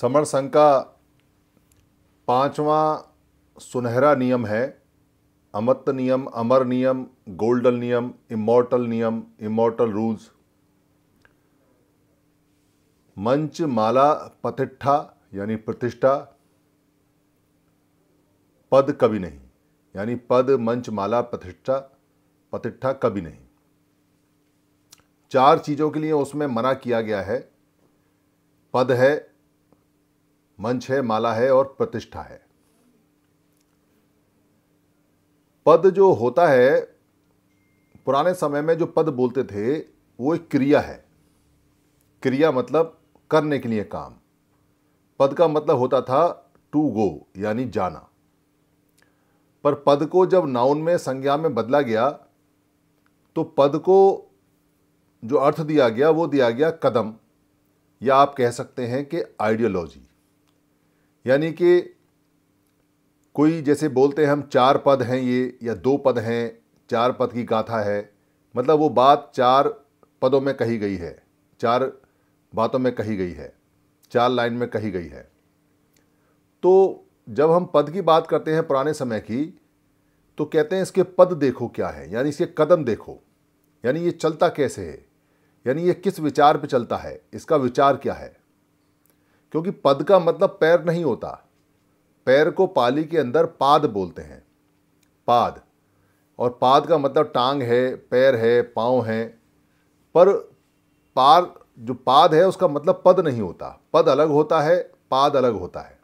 समण संघ का 5वां सुनहरा नियम है, अमत्त नियम, अमर नियम, गोल्डन नियम, इमॉर्टल नियम, इमॉर्टल रूल्स। मंच माला पतिष्ठा यानी प्रतिष्ठा, पद कभी नहीं, यानी पद मंच माला प्रतिष्ठा पतिष्ठा कभी नहीं। 4 चीज़ों के लिए उसमें मना किया गया है, पद है, मंच है, माला है और प्रतिष्ठा है। पद जो होता है, पुराने समय में जो पद बोलते थे वो एक क्रिया है। क्रिया मतलब करने के लिए काम। पद का मतलब होता था टू गो यानी जाना, पर पद को जब नाउन में संज्ञा में बदला गया तो पद को जो अर्थ दिया गया वो दिया गया कदम, या आप कह सकते हैं कि आइडियोलॉजी। यानी कि कोई जैसे बोलते हैं हम 4 पद हैं ये, या 2 पद हैं, 4 पद की गाथा है, मतलब वो बात 4 पदों में कही गई है, 4 बातों में कही गई है, 4 लाइन में कही गई है। तो जब हम पद की बात करते हैं पुराने समय की, तो कहते हैं इसके पद देखो क्या है, यानी इसके कदम देखो, यानी ये चलता कैसे है, यानी ये किस विचार पे चलता है, इसका विचार क्या है। क्योंकि पद का मतलब पैर नहीं होता। पैर को पाली के अंदर पाद बोलते हैं, पाद, और पाद का मतलब टांग है, पैर है, पाँव है। पर पार जो पाद है उसका मतलब पद नहीं होता, पद अलग होता है, पाद अलग होता है,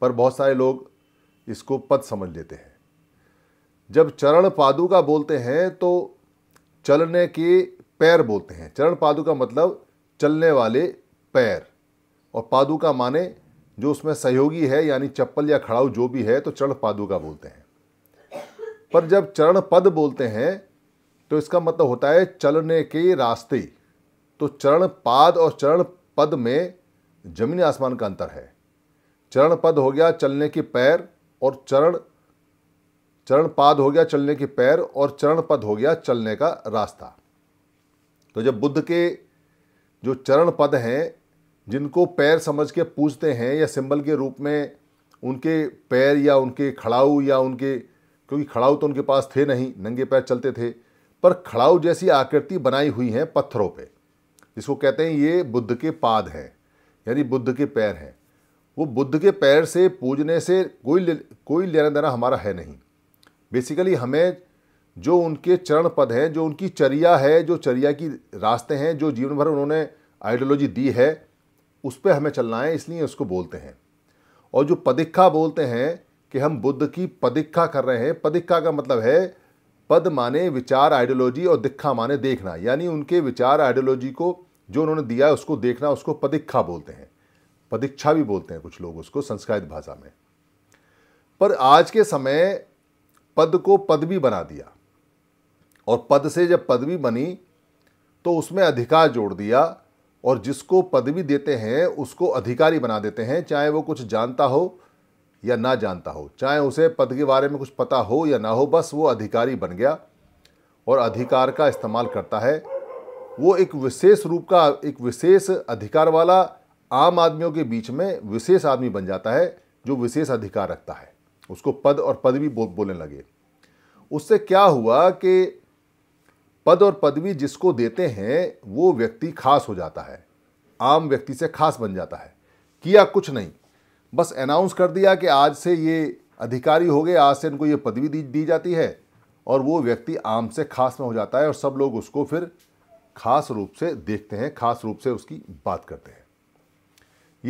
पर बहुत सारे लोग इसको पद समझ लेते हैं। जब चरण पादुका बोलते हैं तो चलने के पैर बोलते हैं। चरण पादुका मतलब चलने वाले पैर, और पादुका माने जो उसमें सहयोगी है, यानी चप्पल या खड़ाऊ जो भी है, तो चरण पादुका बोलते हैं। पर जब चरण पद बोलते हैं तो इसका मतलब होता है चलने के रास्ते। तो चरण पाद और चरण पद में जमीन आसमान का अंतर है। चरण पद हो गया चलने के पैर, और चरण पाद हो गया चलने के पैर, और चरण पद हो गया चलने का रास्ता। तो जब बुद्ध के जो चरण पद हैं, जिनको पैर समझ के पूजते हैं, या सिंबल के रूप में उनके पैर या उनके खड़ाऊ या उनके, क्योंकि खड़ाऊ तो उनके पास थे नहीं, नंगे पैर चलते थे, पर खड़ाऊ जैसी आकृति बनाई हुई है पत्थरों पे, जिसको कहते हैं ये बुद्ध के पाद हैं, यानी बुद्ध के पैर हैं। वो बुद्ध के पैर से पूजने से कोई लेना देना हमारा है नहीं। बेसिकली हमें जो उनके चरण पद हैं, जो उनकी चर्या है, जो चर्या की रास्ते हैं, जो जीवन भर उन्होंने आइडियोलॉजी दी है, उस पर हमें चलना है, इसलिए उसको बोलते हैं। और जो पदिक्खा बोलते हैं कि हम बुद्ध की पदिक्खा कर रहे हैं, पदिक्खा का मतलब है पद माने विचार आइडियोलॉजी और दिक्खा माने देखना, यानी उनके विचार आइडियोलॉजी को जो उन्होंने दिया है उसको देखना, उसको पदिक्खा बोलते हैं, पदिक्षा भी बोलते हैं कुछ लोग उसको संस्कृत भाषा में। पर आज के समय पद को पदवी बना दिया, और पद से जब पदवी बनी तो उसमें अधिकार जोड़ दिया, और जिसको पदवी देते हैं उसको अधिकारी बना देते हैं, चाहे वो कुछ जानता हो या ना जानता हो, चाहे उसे पद के बारे में कुछ पता हो या ना हो, बस वो अधिकारी बन गया और अधिकार का इस्तेमाल करता है। वो एक विशेष रूप का, एक विशेष अधिकार वाला आम आदमियों के बीच में विशेष आदमी बन जाता है, जो विशेष अधिकार रखता है, उसको पद और पदवी बोलने लगे। उससे क्या हुआ कि पद और पदवी जिसको देते हैं वो व्यक्ति खास हो जाता है, आम व्यक्ति से खास बन जाता है। किया कुछ नहीं, बस अनाउंस कर दिया कि आज से ये अधिकारी हो गए, आज से इनको ये पदवी दी जाती है, और वो व्यक्ति आम से खास में हो जाता है, और सब लोग उसको फिर खास रूप से देखते हैं, खास रूप से उसकी बात करते हैं।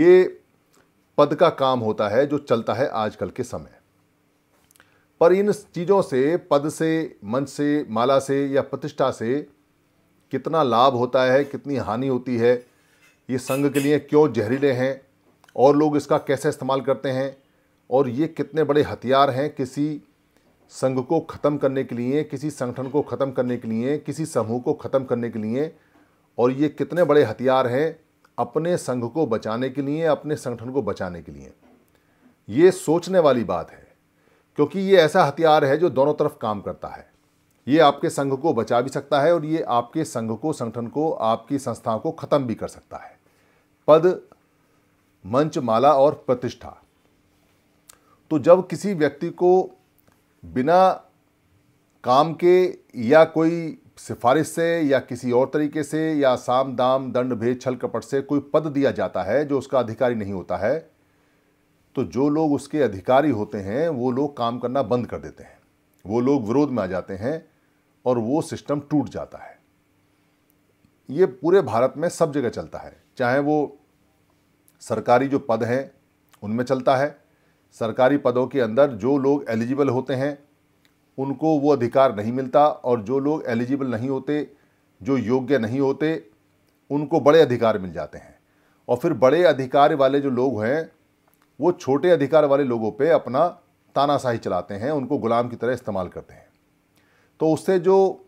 ये पद का काम होता है जो चलता है आजकल के समय। पर इन चीज़ों से, पद से, मंच से, माला से या प्रतिष्ठा से कितना लाभ होता है, कितनी हानि होती है, ये संघ के लिए क्यों जहरीले हैं, और लोग इसका कैसे इस्तेमाल करते हैं, और ये कितने बड़े हथियार हैं किसी संघ को ख़त्म करने के लिए, किसी संगठन को ख़त्म करने के लिए, किसी समूह को ख़त्म करने के लिए, और ये कितने बड़े हथियार हैं अपने संघ को बचाने के लिए, अपने संगठन को बचाने के लिए। ये सोचने वाली बात है, क्योंकि ये ऐसा हथियार है जो दोनों तरफ काम करता है। ये आपके संघ को बचा भी सकता है, और ये आपके संघ को, संगठन को, आपकी संस्थाओं को ख़त्म भी कर सकता है। पद मंच, माला और प्रतिष्ठा। तो जब किसी व्यक्ति को बिना काम के या कोई सिफारिश से या किसी और तरीके से या साम दाम दंड भेद छल कपट से कोई पद दिया जाता है जो उसका अधिकारी नहीं होता है, तो जो लोग उसके अधिकारी होते हैं वो लोग काम करना बंद कर देते हैं, वो लोग विरोध में आ जाते हैं और वो सिस्टम टूट जाता है। ये पूरे भारत में सब जगह चलता है, चाहे वो सरकारी जो पद हैं उनमें चलता है। सरकारी पदों के अंदर जो लोग एलिजिबल होते हैं उनको वो अधिकार नहीं मिलता, और जो लोग एलिजिबल नहीं होते, जो योग्य नहीं होते, उनको बड़े अधिकार मिल जाते हैं। और फिर बड़े अधिकार वाले जो लोग हैं वो छोटे अधिकार वाले लोगों पे अपना तानाशाही चलाते हैं, उनको गुलाम की तरह इस्तेमाल करते हैं। तो उससे जो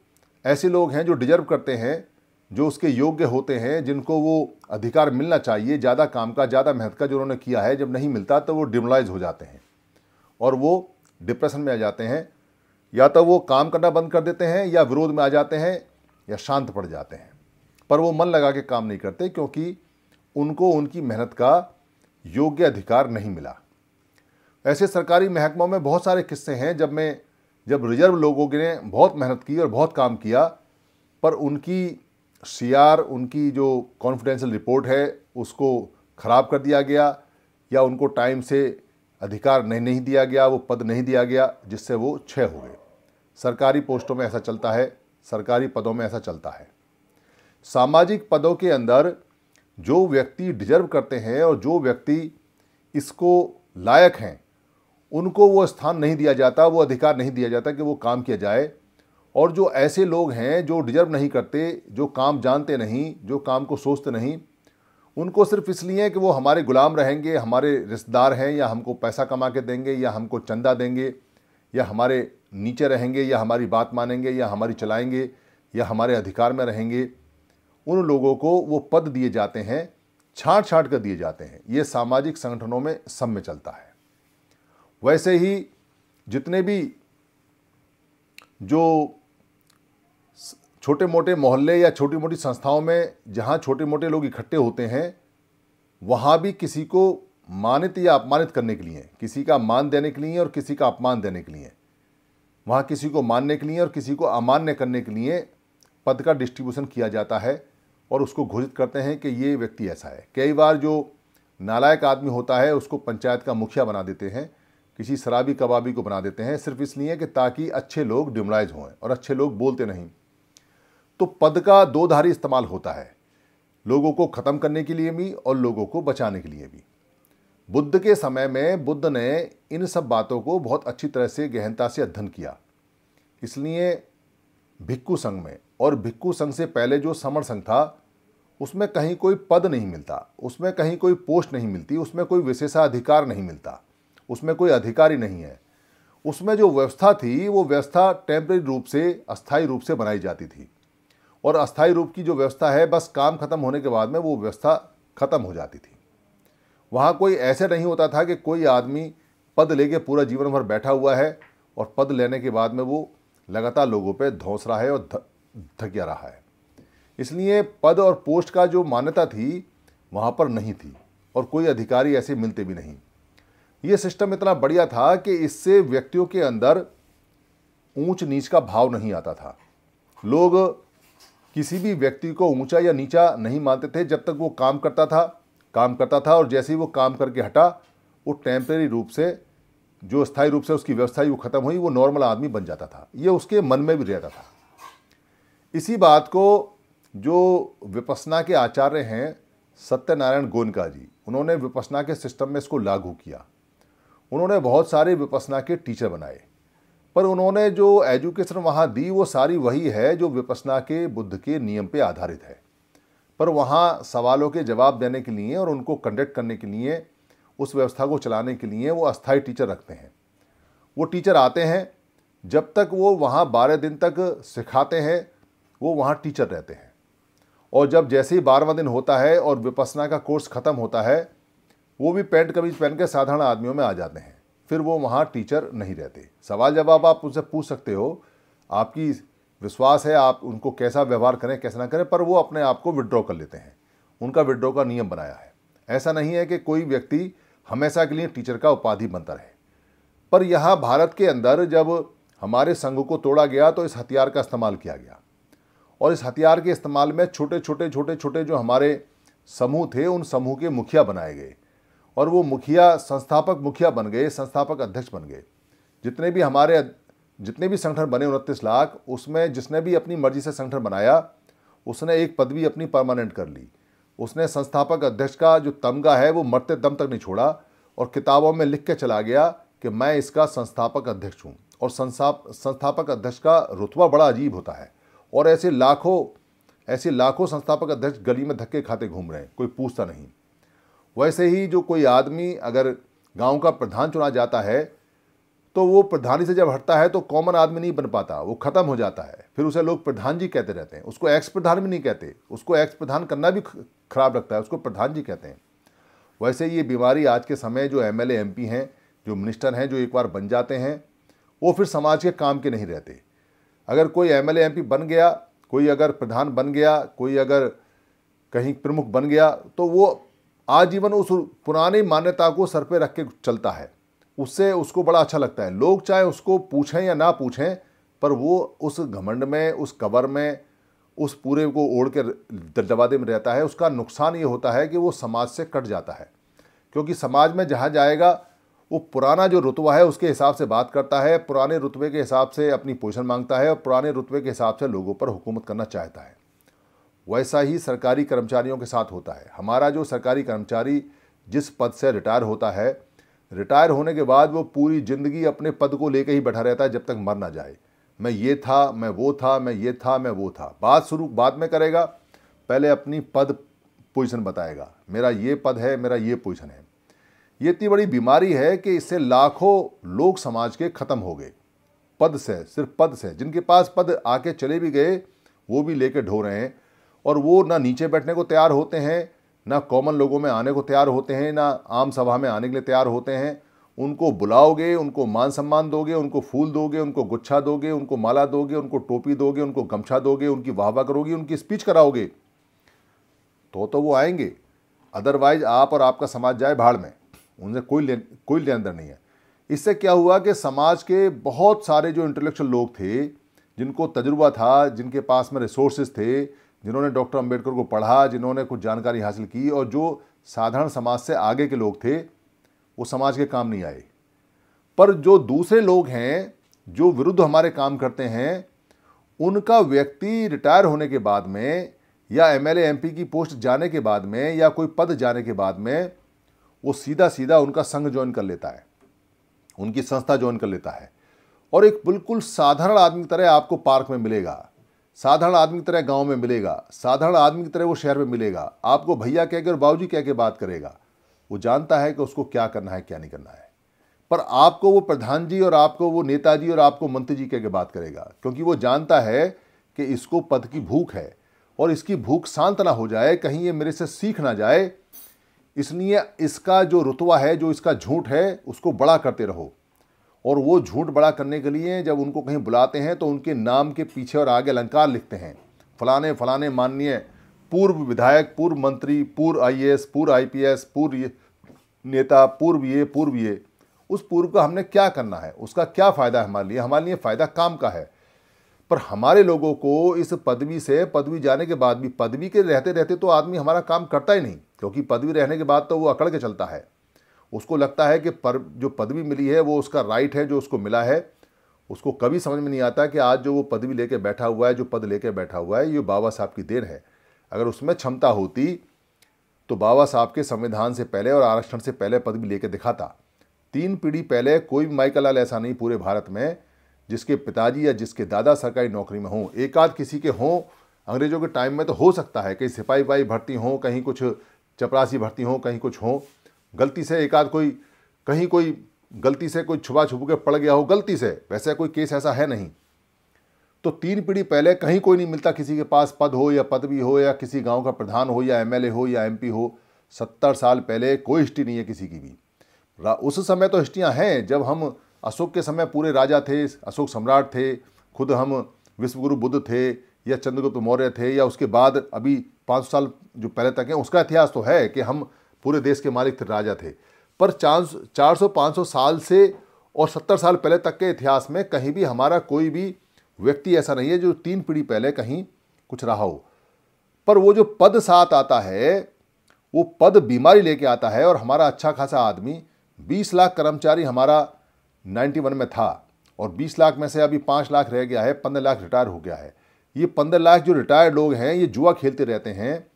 ऐसे लोग हैं जो डिजर्व करते हैं, जो उसके योग्य होते हैं, जिनको वो अधिकार मिलना चाहिए, ज़्यादा काम का, ज़्यादा मेहनत का जो उन्होंने किया है, जब नहीं मिलता तो वो डिमोरलाइज हो जाते हैं और वो डिप्रेशन में आ जाते हैं। या तो वो काम करना बंद कर देते हैं या विरोध में आ जाते हैं या शांत पड़ जाते हैं, पर वो मन लगा के काम नहीं करते क्योंकि उनको उनकी मेहनत का योग्य अधिकार नहीं मिला। ऐसे सरकारी महकमों में बहुत सारे किस्से हैं जब रिजर्व लोगों ने बहुत मेहनत की और बहुत काम किया, पर उनकी सीआर, उनकी जो कॉन्फिडेंशियल रिपोर्ट है उसको ख़राब कर दिया गया या उनको टाइम से अधिकार नहीं दिया गया, वो पद नहीं दिया गया, जिससे वो 6 हो गए। सरकारी पोस्टों में ऐसा चलता है, सरकारी पदों में ऐसा चलता है। सामाजिक पदों के अंदर जो व्यक्ति डिजर्व करते हैं और जो व्यक्ति इसको लायक हैं उनको वो स्थान नहीं दिया जाता, वो अधिकार नहीं दिया जाता कि वो काम किया जाए। और जो ऐसे लोग हैं जो डिजर्व नहीं करते, जो काम जानते नहीं, जो काम को सोचते नहीं, उनको सिर्फ इसलिए कि वो हमारे गुलाम रहेंगे, हमारे रिश्तेदार हैं या हमको पैसा कमा के देंगे या हमको चंदा देंगे या हमारे नीचे रहेंगे या हमारी बात मानेंगे या हमारी चलाएंगे या हमारे अधिकार में रहेंगे, उन लोगों को वो पद दिए जाते हैं, छाँट छाँट कर दिए जाते हैं। ये सामाजिक संगठनों में सब में चलता है। वैसे ही जितने भी जो छोटे मोटे मोहल्ले या छोटी मोटी संस्थाओं में जहाँ छोटे मोटे लोग इकट्ठे होते हैं, वहाँ भी किसी को मानित या अपमानित करने के लिए, किसी का मान देने के लिए और किसी का अपमान देने के लिए, वहाँ किसी को मानने के लिए और किसी को अमान्य करने के लिए पद का डिस्ट्रीब्यूशन किया जाता है और उसको घोषित करते हैं कि ये व्यक्ति ऐसा है। कई बार जो नालायक आदमी होता है उसको पंचायत का मुखिया बना देते हैं, किसी शराबी कबाबी को बना देते हैं, सिर्फ इसलिए कि ताकि अच्छे लोग डिमोरलाइज हों और अच्छे लोग बोलते नहीं। तो पद का दोधारी इस्तेमाल होता है, लोगों को ख़त्म करने के लिए भी और लोगों को बचाने के लिए भी। बुद्ध के समय में बुद्ध ने इन सब बातों को बहुत अच्छी तरह से गहनता से अध्ययन किया, इसलिए भिक्खु संघ में और भिक्खु संघ से पहले जो समण संघ था उसमें कहीं कोई पद नहीं मिलता, उसमें कहीं कोई पोस्ट नहीं मिलती, उसमें कोई विशेषाधिकार नहीं मिलता, उसमें कोई अधिकारी नहीं है। उसमें जो व्यवस्था थी वो व्यवस्था टेम्परेरी रूप से, अस्थायी रूप से बनाई जाती थी, और अस्थायी रूप की जो व्यवस्था है बस काम ख़त्म होने के बाद में वो व्यवस्था ख़त्म हो जाती थी। वहाँ कोई ऐसे नहीं होता था कि कोई आदमी पद लेके पूरा जीवन भर बैठा हुआ है और पद लेने के बाद में वो लगातार लोगों पे धौंस रहा है और धकिया रहा है। इसलिए पद और पोस्ट का जो मान्यता थी वहाँ पर नहीं थी और कोई अधिकारी ऐसे मिलते भी नहीं। ये सिस्टम इतना बढ़िया था कि इससे व्यक्तियों के अंदर ऊंच नीच का भाव नहीं आता था। लोग किसी भी व्यक्ति को ऊंचा या नीचा नहीं मानते थे जब तक वो काम करता था और जैसे ही वो काम करके हटा, वो टेम्परेरी रूप से, जो स्थायी रूप से उसकी व्यवस्था ही वो ख़त्म हुई, वो नॉर्मल आदमी बन जाता था। ये उसके मन में भी रहता था। इसी बात को जो विपस्सना के आचार्य हैं सत्यनारायण गोनका जी, उन्होंने विपस्सना के सिस्टम में इसको लागू किया। उन्होंने बहुत सारे विपस्सना के टीचर बनाए, पर उन्होंने जो एजुकेशन वहाँ दी वो सारी वही है जो विपस्सना के बुद्ध के नियम पे आधारित है। पर वहाँ सवालों के जवाब देने के लिए और उनको कंडक्ट करने के लिए, उस व्यवस्था को चलाने के लिए वो अस्थायी टीचर रखते हैं। वो टीचर आते हैं, जब तक वो वहाँ 12 दिन तक सिखाते हैं वो वहाँ टीचर रहते हैं, और जब जैसे ही 12वां दिन होता है और विपस्सना का कोर्स ख़त्म होता है, वो भी पैंट कमीज पहन के साधारण आदमियों में आ जाते हैं। फिर वो वहाँ टीचर नहीं रहते। सवाल जवाब आप उनसे पूछ सकते हो, आपकी विश्वास है, आप उनको कैसा व्यवहार करें कैसा ना करें, पर वो अपने आप को विड्रॉ कर लेते हैं। उनका विड्रॉ का नियम बनाया है। ऐसा नहीं है कि कोई व्यक्ति हमेशा के लिए टीचर का उपाधि बनता रहे। पर यहाँ भारत के अंदर जब हमारे संघ को तोड़ा गया तो इस हथियार का इस्तेमाल किया गया, और इस हथियार के इस्तेमाल में छोटे छोटे जो हमारे समूह थे उन समूह के मुखिया बनाए गए, और वो मुखिया संस्थापक मुखिया बन गए, संस्थापक अध्यक्ष बन गए। जितने भी संगठन बने 29 लाख, उसमें जिसने भी अपनी मर्जी से संगठन बनाया उसने एक पदवी अपनी परमानेंट कर ली। उसने संस्थापक अध्यक्ष का जो तमगा है वो मरते दम तक नहीं छोड़ा और किताबों में लिख के चला गया कि मैं इसका संस्थापक अध्यक्ष हूँ। और संस्थापक अध्यक्ष का रुतबा बड़ा अजीब होता है, और ऐसे लाखों संस्थापक अध्यक्ष गली में धक्के खाते घूम रहे हैं, कोई पूछता नहीं। वैसे ही जो कोई आदमी अगर गांव का प्रधान चुना जाता है तो वो प्रधानी से जब हटता है तो कॉमन आदमी नहीं बन पाता, वो ख़त्म हो जाता है। फिर उसे लोग प्रधान जी कहते रहते हैं, उसको एक्स प्रधान भी नहीं कहते, उसको एक्स प्रधान करना भी खराब लगता है, उसको प्रधान जी कहते हैं। वैसे ये बीमारी आज के समय जो एमएलए एमपी हैं, जो मिनिस्टर हैं, जो एक बार बन जाते हैं वो फिर समाज के काम के नहीं रहते। अगर कोई एमएलए एमपी बन गया, कोई अगर प्रधान बन गया, कोई अगर कहीं प्रमुख बन गया, तो वो आजीवन उस पुरानी मान्यता को सर पे रख के चलता है। उससे उसको बड़ा अच्छा लगता है, लोग चाहे उसको पूछें या ना पूछें पर वो उस घमंड में, उस कवर में, उस पूरे को ओढ़ के दबादे में रहता है। उसका नुकसान ये होता है कि वो समाज से कट जाता है, क्योंकि समाज में जहाँ जाएगा वो पुराना जो रुतबा है उसके हिसाब से बात करता है, पुराने रुतबे के हिसाब से अपनी पोजीशन मांगता है, और पुराने रुतबे के हिसाब से लोगों पर हुकूमत करना चाहता है। वैसा ही सरकारी कर्मचारियों के साथ होता है। हमारा जो सरकारी कर्मचारी जिस पद से रिटायर होता है, रिटायर होने के बाद वो पूरी ज़िंदगी अपने पद को लेकर ही बैठा रहता है जब तक मर ना जाए। मैं ये था, मैं वो था, मैं ये था, मैं वो था। बात शुरू बाद में करेगा, पहले अपनी पद पोजीशन बताएगा, मेरा ये पद है, मेरा ये पोजीशन है। ये इतनी बड़ी बीमारी है कि इससे लाखों लोग समाज के ख़त्म हो गए, पद से, सिर्फ पद से। जिनके पास पद आके चले भी गए वो भी लेके ढो रहे हैं, और वो ना नीचे बैठने को तैयार होते हैं, ना कॉमन लोगों में आने को तैयार होते हैं, ना आम सभा में आने के लिए तैयार होते हैं। उनको बुलाओगे, उनको मान सम्मान दोगे, उनको फूल दोगे, उनको गुच्छा दोगे, उनको माला दोगे, उनको टोपी दोगे, उनको गमछा दोगे, उनकी वाहवाह करोगे, उनकी स्पीच कराओगे तो वो आएंगे। अदरवाइज आप और आपका समाज जाए भाड़ में, उनसे कोई लेन देन नहीं है। इससे क्या हुआ कि समाज के बहुत सारे जो इंटेलेक्चुअल लोग थे, जिनको तजुर्बा था, जिनके पास में रिसोर्सेज थे, जिन्होंने डॉक्टर अंबेडकर को पढ़ा, जिन्होंने कुछ जानकारी हासिल की, और जो साधारण समाज से आगे के लोग थे वो समाज के काम नहीं आए। पर जो दूसरे लोग हैं जो विरुद्ध हमारे काम करते हैं, उनका व्यक्ति रिटायर होने के बाद में, या एमएलए एमपी की पोस्ट जाने के बाद में, या कोई पद जाने के बाद में, वो सीधा उनका संघ ज्वाइन कर लेता है, उनकी संस्था ज्वाइन कर लेता है। और एक बिल्कुल साधारण आदमी की तरह आपको पार्क में मिलेगा, साधारण आदमी की तरह गांव में मिलेगा, साधारण आदमी की तरह वो शहर में मिलेगा। आपको भैया कह के और बाबूजी कह के बात करेगा। वो जानता है कि उसको क्या करना है, क्या नहीं करना है। पर आपको वो प्रधान जी और आपको वो नेताजी और आपको मंत्री जी कह के बात करेगा, क्योंकि वो जानता है कि इसको पद की भूख है, और इसकी भूख शांत ना हो जाए, कहीं ये मेरे से सीख ना जाए, इसलिए इसका जो रुतवा है, जो इसका झूठ है, उसको बड़ा करते रहो। और वो झूठ बड़ा करने के लिए जब उनको कहीं बुलाते हैं तो उनके नाम के पीछे और आगे अलंकार लिखते हैं, फलाने फलाने माननीय पूर्व विधायक, पूर्व मंत्री, पूर्व आईएएस, पूर्व आईपीएस, पूर्व नेता, पूर्व ये। उस पूर्व का हमने क्या करना है, उसका क्या फ़ायदा है हमारे लिए? हमारे लिए फ़ायदा काम का है। पर हमारे लोगों को इस पदवी से, पदवी जाने के बाद भी, पदवी के रहते रहते तो आदमी हमारा काम करता ही नहीं, क्योंकि पदवी रहने के बाद तो वो अकड़ के चलता है। उसको लगता है कि जो पदवी मिली है वो उसका राइट है, जो उसको मिला है। उसको कभी समझ में नहीं आता कि आज जो वो पदवी लेके बैठा हुआ है, जो पद लेके बैठा हुआ है, ये बाबा साहब की देन है। अगर उसमें क्षमता होती तो बाबा साहब के संविधान से पहले और आरक्षण से पहले पदवी लेके दिखाता। 3 पीढ़ी पहले कोई भी माइकलाल ऐसा नहीं पूरे भारत में जिसके पिताजी या जिसके दादा सरकारी नौकरी में हों। एक आध किसी के हों, अंग्रेज़ों के टाइम में तो हो सकता है, कहीं सिपाही भर्ती हों, कहीं कुछ चपरासी भर्ती हों, कहीं कुछ हों, गलती से एक आध कोई कहीं कोई गलती से कोई छुपा छुप के पड़ गया हो, गलती से। वैसे कोई केस ऐसा है नहीं। तो 3 पीढ़ी पहले कहीं कोई नहीं मिलता किसी के पास पद हो या पदवी हो, या किसी गांव का प्रधान हो या एमएलए हो या एमपी हो। 70 साल पहले कोई हिस्ट्री नहीं है किसी की भी। उस समय तो हिस्ट्रियाँ हैं, जब हम अशोक के समय पूरे राजा थे, अशोक सम्राट थे, खुद हम विश्वगुरु बुद्ध थे या चंद्रगुप्त मौर्य थे, या उसके बाद अभी 500 साल जो पहले तक हैं, उसका इतिहास तो है कि हम पूरे देश के मालिक राजा थे, पर 400-500 साल से और 70 साल पहले तक के इतिहास में कहीं भी हमारा कोई भी व्यक्ति ऐसा नहीं है जो 3 पीढ़ी पहले कहीं कुछ रहा हो। पर वो जो पद साथ आता है वो पद बीमारी लेके आता है, और हमारा अच्छा खासा आदमी 20 लाख कर्मचारी हमारा 91 में था और 20 लाख में से अभी 5 लाख रह गया है, 15 लाख रिटायर हो गया है। ये 15 लाख जो रिटायर्ड लोग हैं ये जुआ खेलते रहते हैं,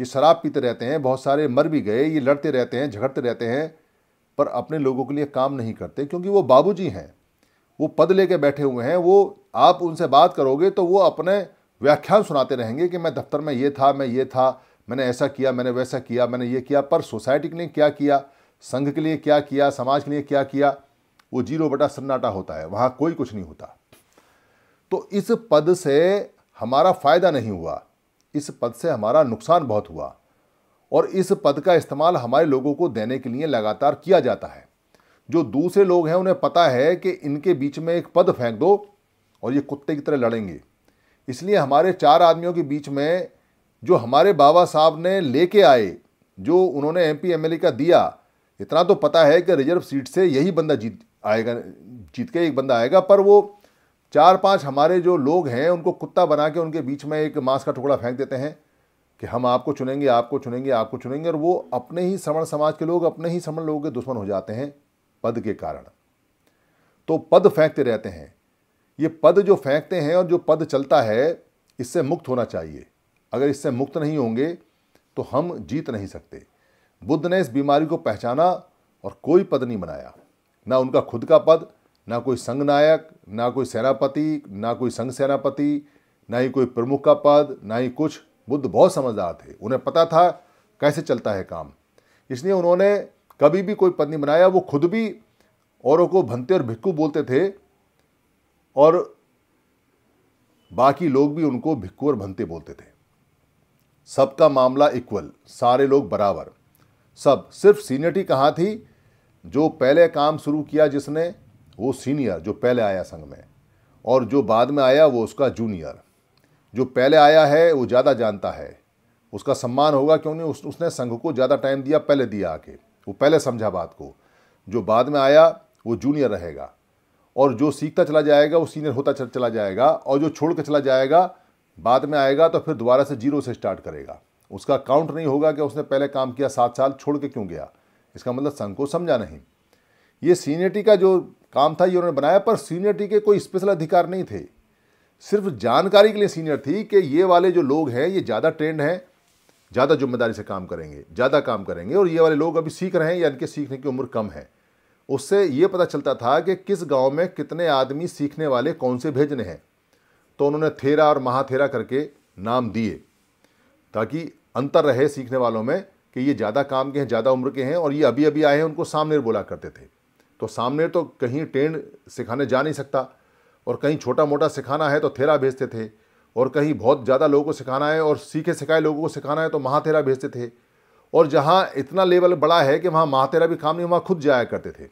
ये शराब पीते रहते हैं, बहुत सारे मर भी गए, ये लड़ते रहते हैं, झगड़ते रहते हैं, पर अपने लोगों के लिए काम नहीं करते, क्योंकि वो बाबूजी हैं, वो पद लेके बैठे हुए हैं। वो आप उनसे बात करोगे तो वो अपने व्याख्यान सुनाते रहेंगे कि मैं दफ्तर में ये था, मैं ये था, मैंने ऐसा किया, मैंने वैसा किया, मैंने ये किया, पर सोसाइटी के लिए क्या किया, संघ के लिए क्या किया, समाज के लिए क्या किया, वो 0 बटा सन्नाटा होता है, वहाँ कोई कुछ नहीं होता। तो इस पद से हमारा फ़ायदा नहीं हुआ, इस पद से हमारा नुकसान बहुत हुआ, और इस पद का इस्तेमाल हमारे लोगों को देने के लिए लगातार किया जाता है। जो दूसरे लोग हैं उन्हें पता है कि इनके बीच में एक पद फेंक दो और ये कुत्ते की तरह लड़ेंगे, इसलिए हमारे 4 आदमियों के बीच में जो हमारे बाबा साहब ने लेके आए, जो उन्होंने MP MLA का दिया, इतना तो पता है कि रिजर्व सीट से यही बंदा जीत के एक बंदा आएगा, पर वो 4-5 हमारे जो लोग हैं उनको कुत्ता बना के उनके बीच में एक मांस का टुकड़ा फेंक देते हैं कि हम आपको चुनेंगे, आपको चुनेंगे, आपको चुनेंगे, और वो अपने ही सवर्ण समाज के लोग, अपने ही सवर्ण लोगों के दुश्मन हो जाते हैं पद के कारण। तो पद फेंकते रहते हैं। ये पद जो फेंकते हैं और जो पद चलता है इससे मुक्त होना चाहिए। अगर इससे मुक्त नहीं होंगे तो हम जीत नहीं सकते। बुद्ध ने इस बीमारी को पहचाना और कोई पद नहीं बनाया, ना उनका खुद का पद, ना कोई संघ नायक, ना कोई सेनापति, ना कोई संघ सेनापति, ना ही कोई प्रमुख का पद, ना ही कुछ। बुद्ध बहुत समझदार थे, उन्हें पता था कैसे चलता है काम, इसलिए उन्होंने कभी भी कोई पद नहीं बनाया। वो खुद भी औरों को भंते और भिक्खू बोलते थे और बाकी लोग भी उनको भिक्खू और भंते बोलते थे। सबका मामला इक्वल, सारे लोग बराबर, सब। सिर्फ सीनियरिटी कहाँ थी, जो पहले काम शुरू किया जिसने वो सीनियर, जो पहले आया संघ में, और जो बाद में आया वो उसका जूनियर। जो पहले आया है वो ज़्यादा जानता है, उसका सम्मान होगा, क्योंकि उसने संघ को ज़्यादा टाइम दिया, पहले दिया आके, वो पहले समझा बात को। जो बाद में आया वो जूनियर रहेगा, और जो सीखता चला जाएगा वो सीनियर होता चला जाएगा, और जो छोड़ कर चला जाएगा बाद में आएगा तो फिर दोबारा से 0 से स्टार्ट करेगा। उसका काउंट नहीं होगा कि उसने पहले काम किया 7 साल, छोड़ के क्यों गया। इसका मतलब संघ को समझा नहीं। ये सीनियरिटी का जो काम था ये उन्होंने बनाया, पर सीनियरिटी के कोई स्पेशल अधिकार नहीं थे। सिर्फ जानकारी के लिए सीनियर थी कि ये वाले जो लोग हैं ये ज़्यादा ट्रेंड हैं, ज़्यादा जिम्मेदारी से काम करेंगे, ज़्यादा काम करेंगे, और ये वाले लोग अभी सीख रहे हैं या इनके सीखने की उम्र कम है। उससे ये पता चलता था कि किस गांव में कितने आदमी सीखने वाले कौन से भेजने हैं। तो उन्होंने थेरा और महाथेरा करके नाम दिए ताकि अंतर रहे सीखने वालों में कि ये ज़्यादा काम के हैं, ज़्यादा उम्र के हैं, और ये अभी अभी आए हैं, उनको सामनेर बोला करते थे। तो सामनेर तो कहीं ट्रेंड सिखाने जा नहीं सकता, और कहीं छोटा मोटा सिखाना है तो थेरा भेजते थे, और कहीं बहुत ज़्यादा लोगों को सिखाना है और सीखे सिखाए लोगों को सिखाना है तो महाथेरा भेजते थे, और जहाँ इतना लेवल बड़ा है कि वहाँ महाथेरा भी काम नहीं, वहाँ खुद जाया करते थे,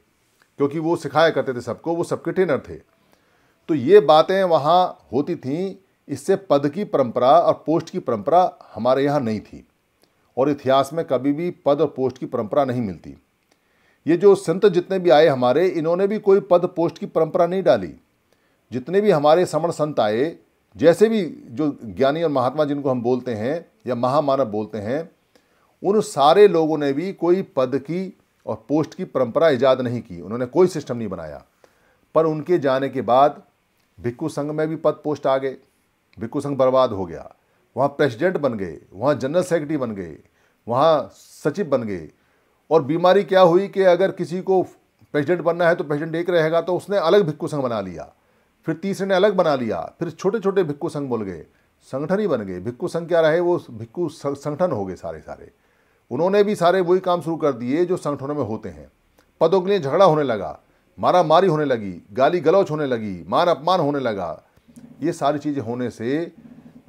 क्योंकि वो सिखाया करते थे सबको, वो सबके ट्रेनर थे। तो ये बातें वहाँ होती थीं। इससे पद की परंपरा और पोस्ट की परंपरा हमारे यहाँ नहीं थी, और इतिहास में कभी भी पद और पोस्ट की परंपरा नहीं मिलती। ये जो संत जितने भी आए हमारे, इन्होंने भी कोई पद पोस्ट की परंपरा नहीं डाली। जितने भी हमारे समण संत आए, जैसे भी जो ज्ञानी और महात्मा जिनको हम बोलते हैं या महामानव बोलते हैं, उन सारे लोगों ने भी कोई पद की और पोस्ट की परंपरा ईजाद नहीं की, उन्होंने कोई सिस्टम नहीं बनाया। पर उनके जाने के बाद भिक्खू संघ में भी पद पोस्ट आ गए, भिक्खू संघ बर्बाद हो गया। वहाँ प्रेसिडेंट बन गए, वहाँ जनरल सेक्रेटरी बन गए, वहाँ सचिव बन गए। और बीमारी क्या हुई कि अगर किसी को प्रेसिडेंट बनना है तो प्रेसिडेंट एक रहेगा, तो उसने अलग भिक्खू संघ बना लिया, फिर तीसरे ने अलग बना लिया, फिर छोटे छोटे भिक्खू संघ बोल गए, संगठन ही बन गए। भिक्खू संघ क्या रहे, वो भिक्खू संगठन हो गए सारे। उन्होंने भी सारे वही काम शुरू कर दिए जो संगठनों में होते हैं। पदों के लिए झगड़ा होने लगा, मारा मारी होने लगी, गाली गलौच होने लगी, मान अपमान होने लगा। ये सारी चीज़ें होने से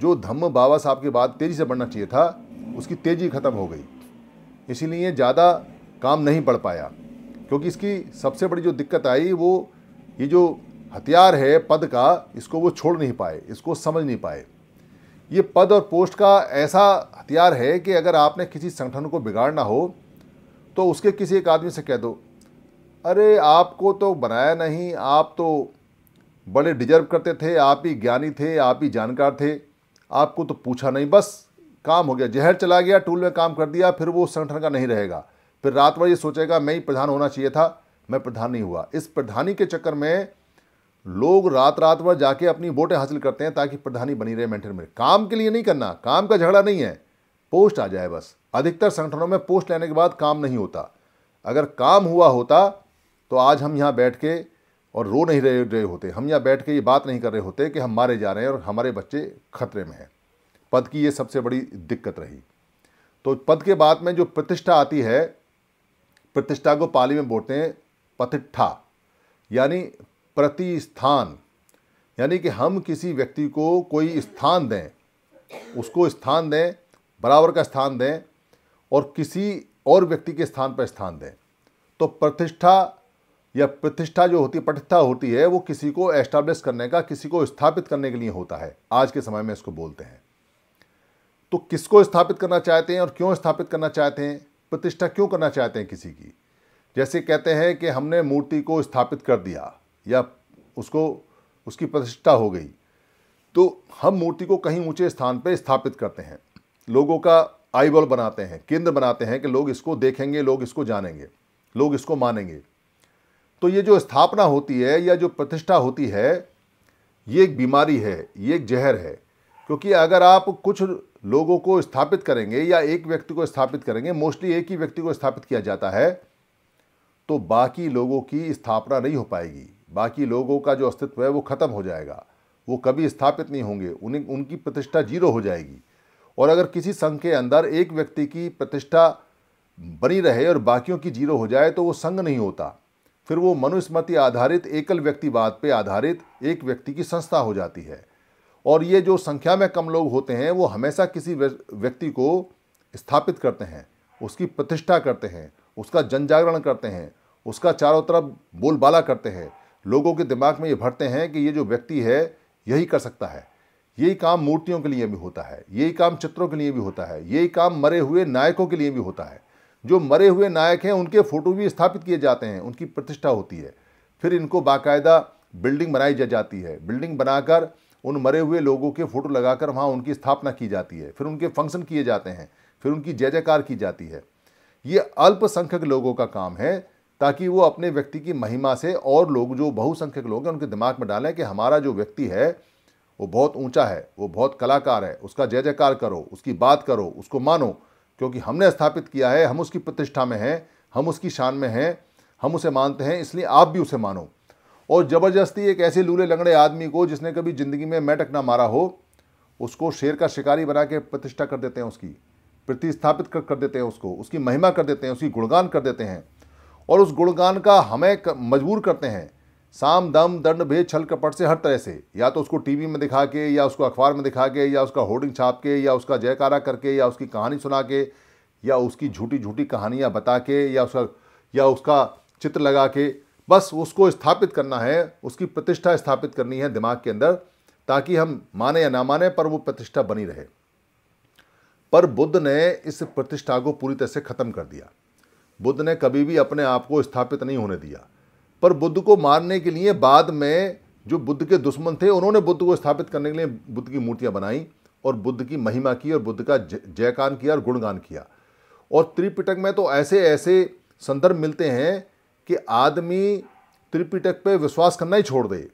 जो धम्म बाबा साहब के बाद तेज़ी से बढ़ना चाहिए था, उसकी तेज़ी ख़त्म हो गई। इसीलिए ज़्यादा काम नहीं बढ़ पाया, क्योंकि इसकी सबसे बड़ी जो दिक्कत आई वो ये जो हथियार है पद का, इसको वो छोड़ नहीं पाए, इसको समझ नहीं पाए। ये पद और पोस्ट का ऐसा हथियार है कि अगर आपने किसी संगठन को बिगाड़ना हो तो उसके किसी एक आदमी से कह दो, अरे आपको तो बनाया नहीं, आप तो बड़े डिजर्व करते थे, आप ही ज्ञानी थे, आप ही जानकार थे, आपको तो पूछा नहीं, बस काम हो गया, जहर चला गया, टूल में काम कर दिया। फिर वो संगठन का नहीं रहेगा, फिर रात भर ये सोचेगा मैं ही प्रधान होना चाहिए था, मैं प्रधान नहीं हुआ। इस प्रधानी के चक्कर में लोग रात भर जाके अपनी वोटें हासिल करते हैं ताकि प्रधानी बनी रहे। मेंटेन में काम के लिए नहीं करना, काम का झगड़ा नहीं है, पोस्ट आ जाए बस। अधिकतर संगठनों में पोस्ट लेने के बाद काम नहीं होता। अगर काम हुआ होता तो आज हम यहाँ बैठ के और रो नहीं रहे होते, हम यहाँ बैठ के ये बात नहीं कर रहे होते कि हम मारे जा रहे हैं और हमारे बच्चे खतरे में हैं। पद की ये सबसे बड़ी दिक्कत रही। तो पद के बाद में जो प्रतिष्ठा आती है, प्रतिष्ठा को पाली में बोलते हैं प्रतिष्ठा, यानी प्रतिस्थान, यानी कि हम किसी व्यक्ति को कोई स्थान दें, उसको स्थान दें, बराबर का स्थान दें और किसी और व्यक्ति के स्थान पर स्थान दें। तो प्रतिष्ठा या प्रतिष्ठा जो होती है, प्रतिष्ठा होती है, वो किसी को एस्टैब्लिश करने का, किसी को स्थापित करने के लिए होता है। आज के समय में इसको बोलते हैं। तो किसको स्थापित करना चाहते हैं और क्यों स्थापित करना चाहते हैं, प्रतिष्ठा क्यों करना चाहते हैं किसी की? जैसे कहते हैं कि हमने मूर्ति को स्थापित कर दिया या उसको, उसकी प्रतिष्ठा हो गई, तो हम मूर्ति को कहीं ऊँचे स्थान पर स्थापित करते हैं, लोगों का आईबॉल बनाते हैं, केंद्र बनाते हैं कि लोग इसको देखेंगे, लोग इसको जानेंगे, लोग इसको मानेंगे। तो ये जो स्थापना होती है या जो प्रतिष्ठा होती है, ये एक बीमारी है, ये एक जहर है। क्योंकि अगर आप कुछ लोगों को स्थापित करेंगे या एक व्यक्ति को स्थापित करेंगे, मोस्टली एक ही व्यक्ति को स्थापित किया जाता है, तो बाकी लोगों की स्थापना नहीं हो पाएगी, बाकी लोगों का जो अस्तित्व है वो ख़त्म हो जाएगा, वो कभी स्थापित नहीं होंगे, उनकी प्रतिष्ठा जीरो हो जाएगी। और अगर किसी संघ के अंदर एक व्यक्ति की प्रतिष्ठा बनी रहे और बाकियों की जीरो हो जाए तो वो संघ नहीं होता, फिर वो मनुस्मृति आधारित, एकल व्यक्तिवाद पे आधारित एक व्यक्ति की संस्था हो जाती है। और ये जो संख्या में कम लोग होते हैं वो हमेशा किसी व्यक्ति को स्थापित करते हैं, उसकी प्रतिष्ठा करते हैं, उसका जनजागरण करते हैं, उसका चारों तरफ बोलबाला करते हैं, लोगों के दिमाग में ये भरते हैं कि ये जो व्यक्ति है यही कर सकता है। यही काम मूर्तियों के लिए भी होता है, यही काम चित्रों के लिए भी होता है, यही काम मरे हुए नायकों के लिए भी होता है। जो मरे हुए नायक हैं उनके फ़ोटो भी स्थापित किए जाते हैं, उनकी प्रतिष्ठा होती है, फिर इनको बाकायदा बिल्डिंग बनाई जाती है, बिल्डिंग बनाकर उन मरे हुए लोगों के फ़ोटो लगाकर वहाँ उनकी स्थापना की जाती है, फिर उनके फंक्शन किए जाते हैं, फिर उनकी जय जयकार की जाती है। ये अल्पसंख्यक लोगों का काम है ताकि वो अपने व्यक्ति की महिमा से और लोग जो बहुसंख्यक लोग हैं उनके दिमाग में डालें कि हमारा जो व्यक्ति है वो बहुत ऊँचा है, वो बहुत कलाकार है, उसका जय जयकार करो, उसकी बात करो, उसको मानो, क्योंकि हमने स्थापित किया है, हम उसकी प्रतिष्ठा में हैं, हम उसकी शान में हैं, हम उसे मानते हैं, इसलिए आप भी उसे मानो। और ज़बरदस्ती एक ऐसे लूले लंगड़े आदमी को जिसने कभी ज़िंदगी में मैटक ना मारा हो, उसको शेर का शिकारी बना के प्रतिष्ठा कर देते हैं, उसकी प्रतिस्थापित कर देते हैं, उसको उसकी महिमा कर देते हैं, उसकी गुणगान कर देते हैं और उस गुणगान का हमें मजबूर करते हैं साम दम दंड भेद छल कपट से, हर तरह से, या तो उसको टीवी में दिखा के, या उसको अखबार में दिखा के, या उसका होर्डिंग छाप के, या उसका जयकारा करके, या उसकी कहानी सुना के, या उसकी झूठी झूठी कहानियाँ बता के, या उसका चित्र लगा के, बस उसको स्थापित करना है, उसकी प्रतिष्ठा स्थापित करनी है दिमाग के अंदर, ताकि हम माने या ना माने पर वो प्रतिष्ठा बनी रहे। पर बुद्ध ने इस प्रतिष्ठा को पूरी तरह से ख़त्म कर दिया। बुद्ध ने कभी भी अपने आप को स्थापित नहीं होने दिया, पर बुद्ध को मारने के लिए बाद में जो बुद्ध के दुश्मन थे उन्होंने बुद्ध को स्थापित करने के लिए बुद्ध की मूर्तियां बनाई और बुद्ध की महिमा की और बुद्ध का जयकान किया और गुणगान किया। और त्रिपिटक में तो ऐसे ऐसे संदर्भ मिलते हैं कि आदमी त्रिपिटक पे विश्वास करना ही छोड़ दे,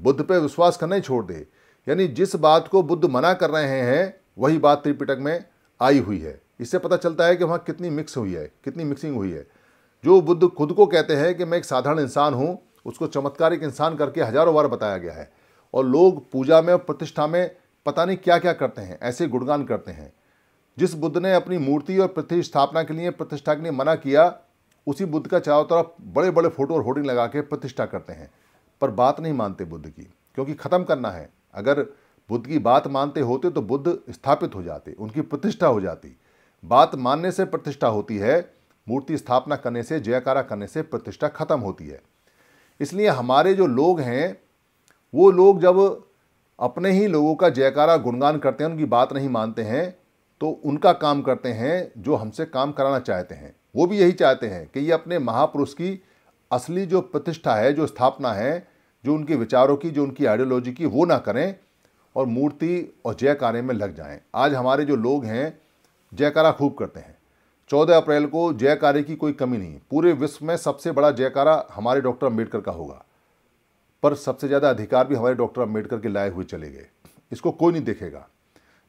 बुद्ध पे विश्वास करना ही छोड़ दे, यानी जिस बात को बुद्ध मना कर रहे हैं वही बात त्रिपिटक में आई हुई है। इससे पता चलता है कि वहाँ कितनी मिक्स हुई है, कितनी मिक्सिंग हुई है। जो बुद्ध खुद को कहते हैं कि मैं एक साधारण इंसान हूँ, उसको चमत्कारिक इंसान करके हज़ारों बार बताया गया है। और लोग पूजा में और प्रतिष्ठा में पता नहीं क्या क्या करते हैं, ऐसे गुणगान करते हैं। जिस बुद्ध ने अपनी मूर्ति और प्रतिष्ठापना के लिए, प्रतिष्ठा के लिए मना किया, उसी बुद्ध का चारों तरफ बड़े बड़े फोटो और होर्डिंग लगा के प्रतिष्ठा करते हैं, पर बात नहीं मानते बुद्ध की, क्योंकि ख़त्म करना है। अगर बुद्ध की बात मानते होते तो बुद्ध स्थापित हो जाते, उनकी प्रतिष्ठा हो जाती। बात मानने से प्रतिष्ठा होती है, मूर्ति स्थापना करने से, जयकारा करने से प्रतिष्ठा खत्म होती है। इसलिए हमारे जो लोग हैं वो लोग जब अपने ही लोगों का जयकारा गुणगान करते हैं, उनकी बात नहीं मानते हैं, तो उनका काम करते हैं जो हमसे काम कराना चाहते हैं, वो भी यही चाहते हैं कि ये अपने महापुरुष की असली जो प्रतिष्ठा है, जो स्थापना है, जो उनके विचारों की, जो उनकी आइडियोलॉजी की, वो ना करें और मूर्ति और जयकारे में लग जाएं। आज हमारे जो लोग हैं जयकारा खूब करते हैं। 14 अप्रैल को जयकारे की कोई कमी नहीं। पूरे विश्व में सबसे बड़ा जयकारा हमारे डॉक्टर अम्बेडकर का होगा, पर सबसे ज़्यादा अधिकार भी हमारे डॉक्टर अम्बेडकर के लाए हुए चले गए। इसको कोई नहीं देखेगा।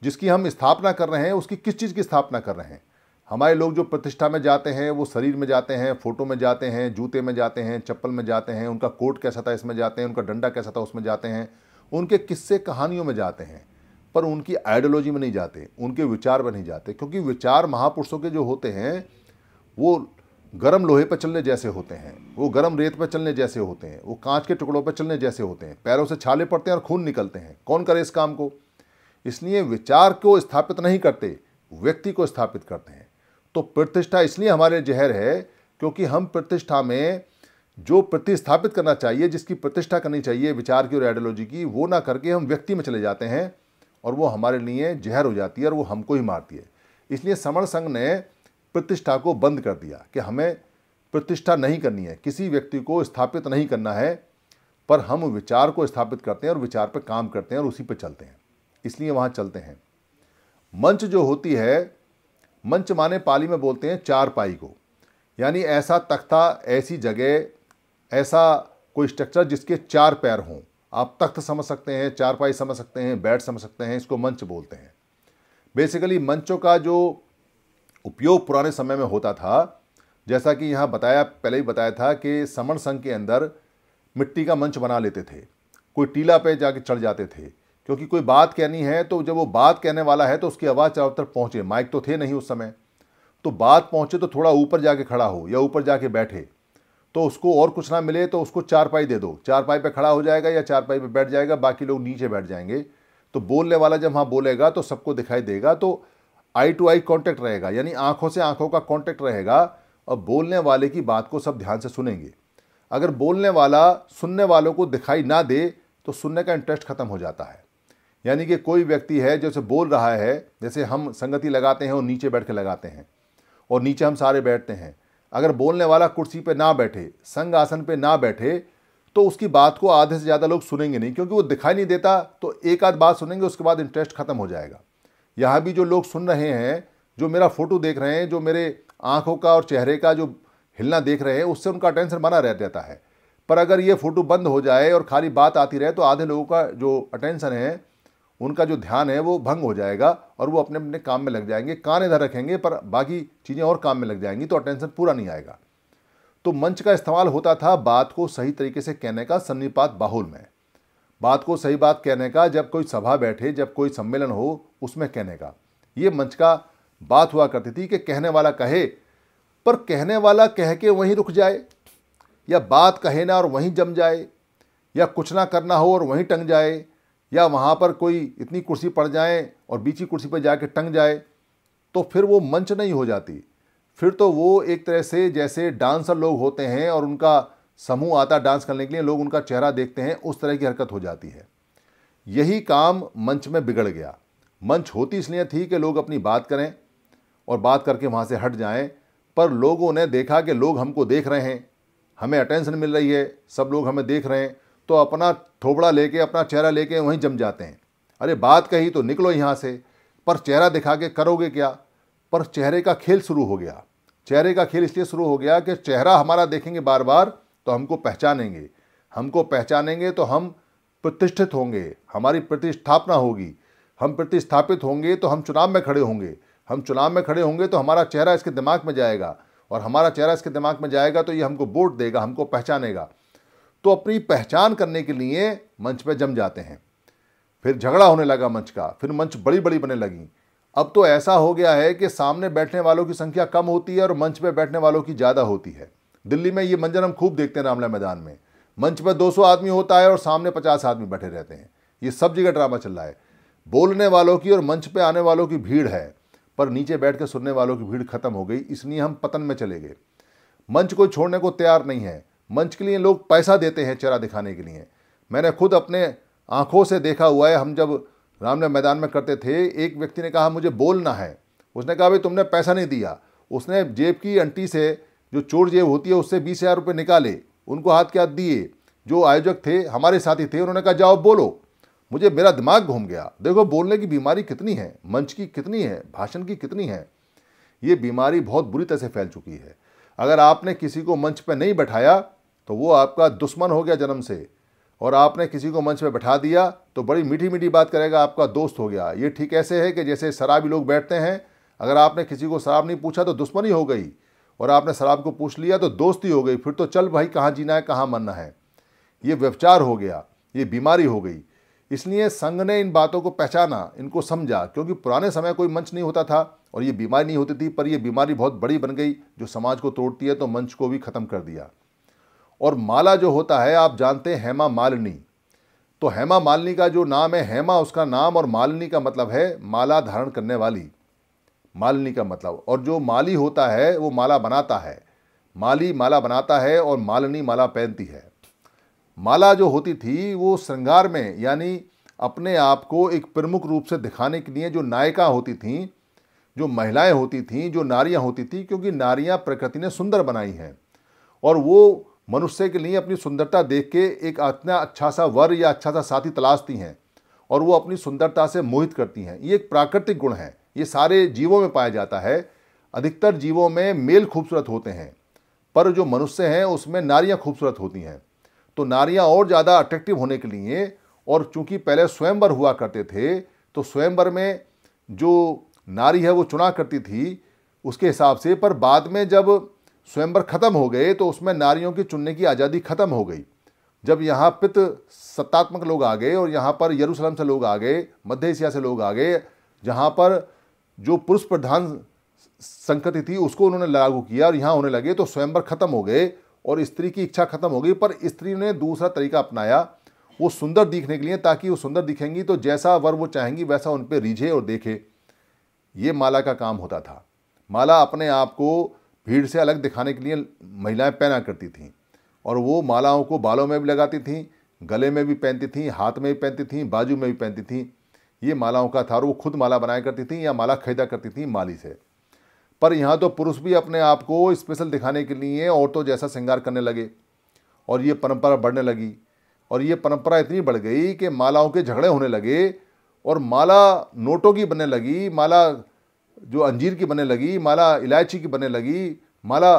जिसकी हम स्थापना कर रहे हैं, उसकी किस चीज़ की स्थापना कर रहे हैं? हमारे लोग जो प्रतिष्ठा में जाते हैं, वो शरीर में जाते हैं, फ़ोटो में जाते हैं, जूते में जाते हैं, चप्पल में जाते हैं, उनका कोट कैसा था इसमें जाते हैं, उनका डंडा कैसा था उसमें जाते हैं, उनके किस्से कहानियों में जाते हैं, पर उनकी आइडियोलॉजी में नहीं जाते, उनके विचार में नहीं जाते। क्योंकि विचार महापुरुषों के जो होते हैं वो गर्म लोहे पर चलने जैसे होते हैं, वो गर्म रेत पर चलने जैसे होते हैं, वो कांच के टुकड़ों पर चलने जैसे होते हैं, पैरों से छाले पड़ते हैं और खून निकलते हैं। कौन करे इस काम को? इसलिए विचार को स्थापित नहीं करते, व्यक्ति को स्थापित करते हैं। तो प्रतिष्ठा इसलिए हमारे जहर है क्योंकि हम प्रतिष्ठा में जो प्रतिस्थापित करना चाहिए, जिसकी प्रतिष्ठा करनी चाहिए विचार की और आइडियोलॉजी की, वो ना करके हम व्यक्ति में चले जाते हैं और वो हमारे लिए जहर हो जाती है और वो हमको ही मारती है। इसलिए समण संघ ने प्रतिष्ठा को बंद कर दिया कि हमें प्रतिष्ठा नहीं करनी है, किसी व्यक्ति को स्थापित नहीं करना है, पर हम विचार को स्थापित करते हैं और विचार पर काम करते हैं और उसी पर चलते हैं, इसलिए वहाँ चलते हैं। मंच जो होती है, मंच माने पाली में बोलते हैं चारपाई को, यानी ऐसा तख्ता, ऐसी जगह, ऐसा कोई स्ट्रक्चर जिसके 4 पैर हों। आप तख्त समझ सकते हैं, चारपाई समझ सकते हैं, बेड समझ सकते हैं, इसको मंच बोलते हैं। बेसिकली मंचों का जो उपयोग पुराने समय में होता था, जैसा कि यहाँ बताया, पहले ही बताया था कि समण संघ के अंदर मिट्टी का मंच बना लेते थे, कोई टीला पे जाके चढ़ जाते थे, क्योंकि कोई बात कहनी है तो जब वो बात कहने वाला है तो उसकी आवाज़ चारों तरफ पहुँचे। माइक तो थे नहीं उस समय, तो बात पहुँचे तो थोड़ा ऊपर जाके खड़ा हो या ऊपर जाके बैठे, तो उसको और कुछ ना मिले तो उसको चारपाई दे दो, चारपाई पे खड़ा हो जाएगा या चारपाई पे बैठ जाएगा, बाकी लोग नीचे बैठ जाएंगे। तो बोलने वाला जब वहाँ बोलेगा तो सबको दिखाई देगा, तो आई टू आई कॉन्टैक्ट रहेगा, यानी आँखों से आँखों का कॉन्टैक्ट रहेगा और बोलने वाले की बात को सब ध्यान से सुनेंगे। अगर बोलने वाला सुनने वालों को दिखाई ना दे तो सुनने का इंटरेस्ट ख़त्म हो जाता है। यानी कि कोई व्यक्ति है जैसे बोल रहा है, जैसे हम संगति लगाते हैं और नीचे बैठ के लगाते हैं और नीचे हम सारे बैठते हैं, अगर बोलने वाला कुर्सी पे ना बैठे, संग आसन पे ना बैठे, तो उसकी बात को आधे से ज़्यादा लोग सुनेंगे नहीं, क्योंकि वो दिखाई नहीं देता। तो एक आध बात सुनेंगे, उसके बाद इंटरेस्ट ख़त्म हो जाएगा। यहाँ भी जो लोग सुन रहे हैं, जो मेरा फ़ोटो देख रहे हैं, जो मेरे आँखों का और चेहरे का जो हिलना देख रहे हैं, उससे उनका अटेंशन बना रह जाता है। पर अगर ये फ़ोटो बंद हो जाए और खाली बात आती रहे तो आधे लोगों का जो अटेंशन है, उनका जो ध्यान है, वो भंग हो जाएगा और वो अपने अपने काम में लग जाएंगे। कान इधर रखेंगे पर बाकी चीज़ें और काम में लग जाएंगी, तो अटेंशन पूरा नहीं आएगा। तो मंच का इस्तेमाल होता था बात को सही तरीके से कहने का, सन्निपात बाहुल में बात को सही बात कहने का, जब कोई सभा बैठे, जब कोई सम्मेलन हो, उसमें कहने का। ये मंच का बात हुआ करती थी कि कहने वाला कहे, पर कहने वाला कह के वहीं रुक जाए, या बात कहे ना और वहीं जम जाए, या कुछ ना करना हो और वहीं टंग जाए, या वहाँ पर कोई इतनी कुर्सी पड़ जाए और बीची कुर्सी पर जाके टंग जाए, तो फिर वो मंच नहीं हो जाती। फिर तो वो एक तरह से जैसे डांसर लोग होते हैं और उनका समूह आता डांस करने के लिए, लोग उनका चेहरा देखते हैं, उस तरह की हरकत हो जाती है। यही काम मंच में बिगड़ गया। मंच होती इसलिए थी कि लोग अपनी बात करें और बात करके वहाँ से हट जाएं, पर लोगों ने देखा कि लोग हमको देख रहे हैं, हमें अटेंशन मिल रही है, सब लोग हमें देख रहे हैं, तो अपना थोबड़ा लेके, अपना चेहरा लेके वहीं जम जाते हैं। अरे बात कही तो निकलो यहाँ से, पर चेहरा दिखा के करोगे क्या? पर चेहरे का खेल शुरू हो गया। चेहरे का खेल इसलिए शुरू हो गया कि चेहरा हमारा देखेंगे बार बार तो हमको पहचानेंगे, हमको पहचानेंगे तो हम प्रतिष्ठित होंगे, हमारी प्रतिष्ठापना होगी, हम प्रतिस्थापित होंगे तो हम चुनाव में खड़े होंगे, हम चुनाव में खड़े होंगे तो हमारा चेहरा इसके दिमाग में जाएगा, और हमारा चेहरा इसके दिमाग में जाएगा तो ये हमको वोट देगा, हमको पहचानेगा। तो अपनी पहचान करने के लिए मंच पे जम जाते हैं। फिर झगड़ा होने लगा मंच का, फिर मंच बड़ी बड़ी बनने लगी। अब तो ऐसा हो गया है कि सामने बैठने वालों की संख्या कम होती है और मंच पे बैठने वालों की ज़्यादा होती है। दिल्ली में ये मंजर हम खूब देखते हैं, रामला मैदान में मंच पे 200 आदमी होता है और सामने 50 आदमी बैठे रहते हैं। ये सब जगह ड्रामा चल रहा है। बोलने वालों की और मंच पर आने वालों की भीड़ है, पर नीचे बैठ कर सुनने वालों की भीड़ खत्म हो गई, इसलिए हम पतन में चले गए। मंच को छोड़ने को तैयार नहीं है। मंच के लिए लोग पैसा देते हैं चेहरा दिखाने के लिए। मैंने खुद अपने आंखों से देखा हुआ है। हम जब रामनगर मैदान में करते थे, एक व्यक्ति ने कहा मुझे बोलना है, उसने कहा भाई तुमने पैसा नहीं दिया। उसने जेब की अंटी से जो चोर जेब होती है उससे 20,000 रुपये निकाले, उनको हाथ के हाथ दिए। जो आयोजक थे हमारे साथी थे, उन्होंने कहा जाओ बोलो। मुझे मेरा दिमाग घूम गया। देखो बोलने की बीमारी कितनी है, मंच की कितनी है, भाषण की कितनी है। ये बीमारी बहुत बुरी तरह से फैल चुकी है। अगर आपने किसी को मंच पर नहीं बैठाया तो वो आपका दुश्मन हो गया जन्म से, और आपने किसी को मंच पर बैठा दिया तो बड़ी मीठी मीठी बात करेगा, आपका दोस्त हो गया। ये ठीक ऐसे है कि जैसे शराबी लोग बैठते हैं, अगर आपने किसी को शराब नहीं पूछा तो दुश्मनी हो गई, और आपने शराब को पूछ लिया तो दोस्ती हो गई। फिर तो चल भाई कहाँ जीना है कहाँ मरना है। ये व्यभिचार हो गया, ये बीमारी हो गई। इसलिए संघ ने इन बातों को पहचाना, इनको समझा, क्योंकि पुराने समय कोई मंच नहीं होता था और ये बीमारी नहीं होती थी, पर यह बीमारी बहुत बड़ी बन गई जो समाज को तोड़ती है, तो मंच को भी ख़त्म कर दिया। और माला जो होता है आप जानते हैं, हेमा मालिनी। तो हेमा मालिनी का जो नाम है, हेमा उसका नाम और मालिनी का मतलब है माला धारण करने वाली, मालिनी का मतलब। और जो माली होता है वो माला बनाता है, माली माला बनाता है और मालिनी माला पहनती है। माला जो होती थी वो श्रृंगार में, यानी अपने आप को एक प्रमुख रूप से दिखाने के लिए जो नायिका होती थीं, जो महिलाएं होती थीं, जो नारियां होती थीं, क्योंकि नारियां प्रकृति ने सुंदर बनाई हैं और वो मनुष्य के लिए अपनी सुंदरता देख के एक अपना अच्छा सा वर या अच्छा सा साथी तलाशती हैं और वो अपनी सुंदरता से मोहित करती हैं। ये एक प्राकृतिक गुण है, ये सारे जीवों में पाया जाता है। अधिकतर जीवों में मेल खूबसूरत होते हैं, पर जो मनुष्य हैं उसमें नारियाँ खूबसूरत होती हैं। तो नारियाँ और ज़्यादा अट्रैक्टिव होने के लिए, और चूँकि पहले स्वयंवर हुआ करते थे तो स्वयंवर में जो नारी है वो चुना करती थी उसके हिसाब से, पर बाद में जब स्वयंवर खत्म हो गए तो उसमें नारियों की चुनने की आज़ादी खत्म हो गई। जब यहाँ पित्त सत्तात्मक लोग आ गए और यहाँ पर यरूशलेम से लोग आ गए, मध्य एशिया से लोग आ गए, जहाँ पर जो पुरुष प्रधान संस्कृति थी उसको उन्होंने लागू किया और यहाँ होने लगे, तो स्वयंवर खत्म हो गए और स्त्री की इच्छा खत्म हो गई। पर स्त्री ने दूसरा तरीका अपनाया, वो सुंदर दिखने के लिए, ताकि वो सुंदर दिखेंगी तो जैसा वर वो चाहेंगी वैसा उन पर रीझे और देखे। ये माला का काम होता था। माला अपने आप को भीड़ से अलग दिखाने के लिए महिलाएं पहना करती थीं, और वो मालाओं को बालों में भी लगाती थीं, गले में भी पहनती थीं, हाथ में भी पहनती थीं, बाजू में भी पहनती थीं। ये मालाओं का था, और वो खुद माला बनाया करती थीं या माला खरीदा करती थीं माली से। पर यहाँ तो पुरुष भी अपने आप को स्पेशल दिखाने के लिए औरतों जैसा श्रृंगार करने लगे, और ये परंपरा बढ़ने लगी। और ये परंपरा इतनी बढ़ गई कि मालाओं के झगड़े होने लगे, और माला नोटों की बनने लगी, माला जो अंजीर की बनने लगी, माला इलायची की बनने लगी, माला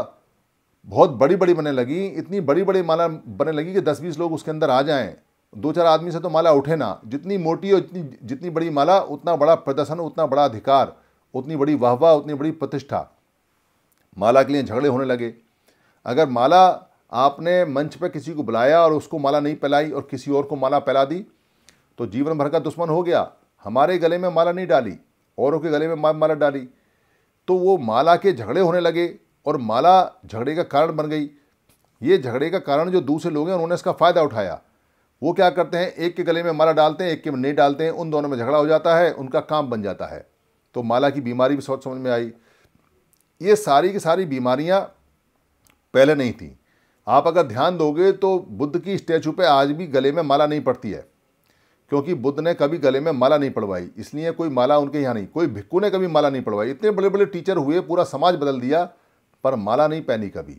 बहुत बड़ी बड़ी बनने लगी। इतनी बड़ी बड़ी माला बनने लगी कि 10-20 लोग उसके अंदर आ जाएं, 2-4 आदमी से तो माला उठे ना। जितनी मोटी और जितनी बड़ी माला, उतना बड़ा प्रदर्शन, उतना बड़ा अधिकार, उतनी बड़ी वाहवाह, उतनी बड़ी प्रतिष्ठा। माला के लिए झगड़े होने लगे। अगर माला आपने मंच पर किसी को बुलाया और उसको माला नहीं पहलाई और किसी और को माला पहला दी तो जीवन भर का दुश्मन हो गया। हमारे गले में माला नहीं डाली, औरों के गले में माला डाली, तो वो माला के झगड़े होने लगे और माला झगड़े का कारण बन गई। ये झगड़े का कारण जो दूसरे लोग हैं उन्होंने इसका फ़ायदा उठाया। वो क्या करते हैं, एक के गले में माला डालते हैं, एक के में नहीं डालते हैं, उन दोनों में झगड़ा हो जाता है, उनका काम बन जाता है। तो माला की बीमारी भी सोच समझ में आई। ये सारी की सारी बीमारियाँ पहले नहीं थी। आप अगर ध्यान दोगे तो बुद्ध की स्टैचू पर आज भी गले में माला नहीं पड़ती है, क्योंकि बुद्ध ने कभी गले में माला नहीं पड़वाई, इसलिए कोई माला उनके यहाँ नहीं। कोई भिक्खू ने कभी माला नहीं पड़वाई। इतने बड़े बड़े टीचर हुए, पूरा समाज बदल दिया, पर माला नहीं पहनी कभी।